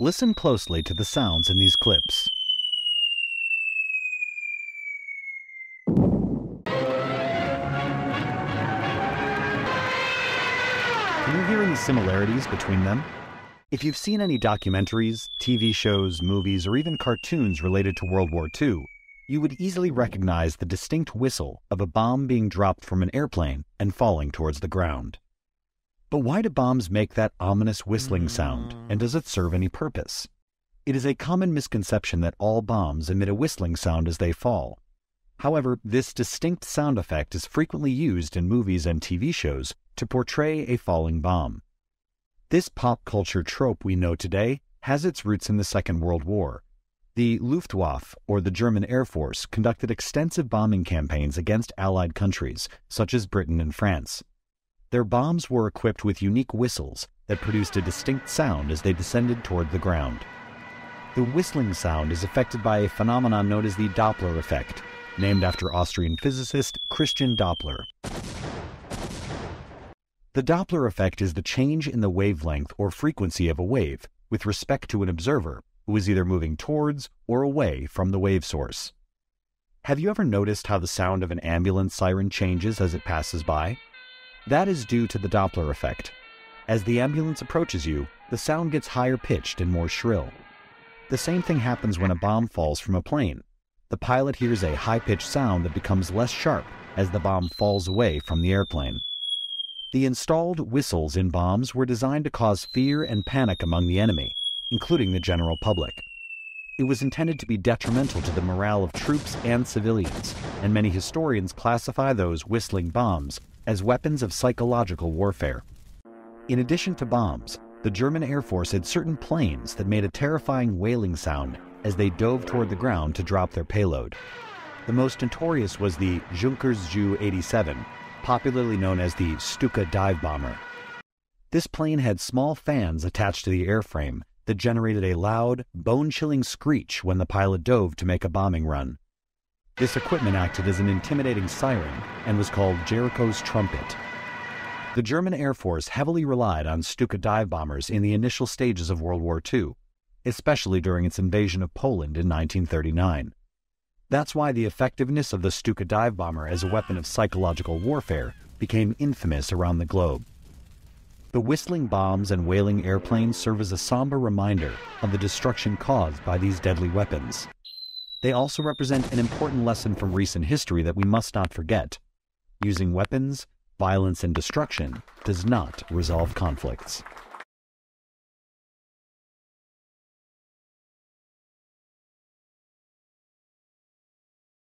Listen closely to the sounds in these clips. Can you hear any similarities between them? If you've seen any documentaries, TV shows, movies, or even cartoons related to World War II, you would easily recognize the distinct whistle of a bomb being dropped from an airplane and falling towards the ground. But why do bombs make that ominous whistling sound, and does it serve any purpose? It is a common misconception that all bombs emit a whistling sound as they fall. However, this distinct sound effect is frequently used in movies and TV shows to portray a falling bomb. This pop culture trope we know today has its roots in the Second World War. The Luftwaffe, or the German Air Force, conducted extensive bombing campaigns against Allied countries, such as Britain and France. Their bombs were equipped with unique whistles that produced a distinct sound as they descended toward the ground. The whistling sound is affected by a phenomenon known as the Doppler effect, named after Austrian physicist Christian Doppler. The Doppler effect is the change in the wavelength or frequency of a wave with respect to an observer who is either moving towards or away from the wave source. Have you ever noticed how the sound of an ambulance siren changes as it passes by? That is due to the Doppler effect. As the ambulance approaches you, the sound gets higher pitched and more shrill. The same thing happens when a bomb falls from a plane. The pilot hears a high-pitched sound that becomes less sharp as the bomb falls away from the airplane. The installed whistles in bombs were designed to cause fear and panic among the enemy, including the general public. It was intended to be detrimental to the morale of troops and civilians, and many historians classify those whistling bombs as weapons of psychological warfare. In addition to bombs, the German Air Force had certain planes that made a terrifying wailing sound as they dove toward the ground to drop their payload. The most notorious was the Junkers Ju 87, popularly known as the Stuka dive bomber. This plane had small fans attached to the airframe that generated a loud, bone-chilling screech when the pilot dove to make a bombing run. This equipment acted as an intimidating siren and was called Jericho's trumpet. The German Air Force heavily relied on Stuka dive bombers in the initial stages of World War II, especially during its invasion of Poland in 1939. That's why the effectiveness of the Stuka dive bomber as a weapon of psychological warfare became infamous around the globe. The whistling bombs and wailing airplanes serve as a somber reminder of the destruction caused by these deadly weapons. They also represent an important lesson from recent history that we must not forget. Using weapons, violence, and destruction does not resolve conflicts.